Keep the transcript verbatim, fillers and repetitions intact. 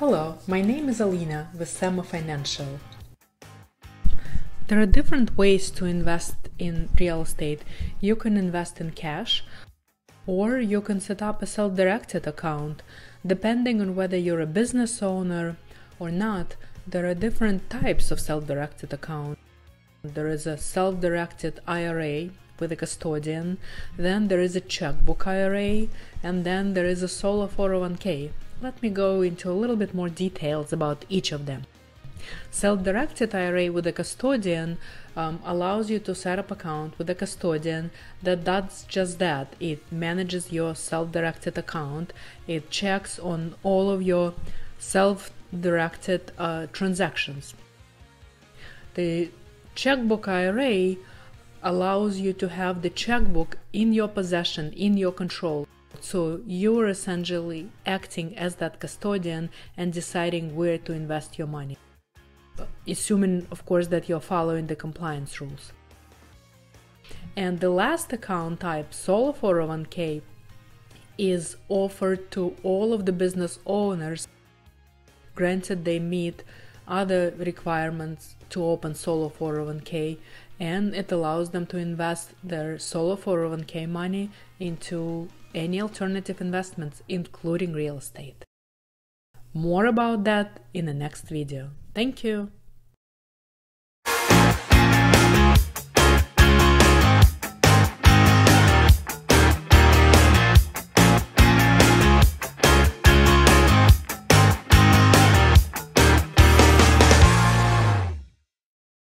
Hello, my name is Alina with Samo Financial. There are different ways to invest in real estate. You can invest in cash, or you can set up a self-directed account. Depending on whether you're a business owner or not, there are different types of self-directed accounts. There is a self-directed I R A with a custodian, then there is a checkbook I R A, and then there is a solo four oh one k. Let me go into a little bit more details about each of them. Self-directed I R A with a custodian um, allows you to set up an account with a custodian that does just that. It manages your self-directed account. It checks on all of your self-directed uh, transactions. The checkbook I R A allows you to have the checkbook in your possession, in your control. So you are essentially acting as that custodian and deciding where to invest your money, assuming, of course, that you're following the compliance rules. And the last account type, solo four oh one k, is offered to all of the business owners, granted they meet other requirements to open solo four oh one k, and it allows them to invest their solo four oh one k money into any alternative investments, including real estate. More about that in the next video. Thank you!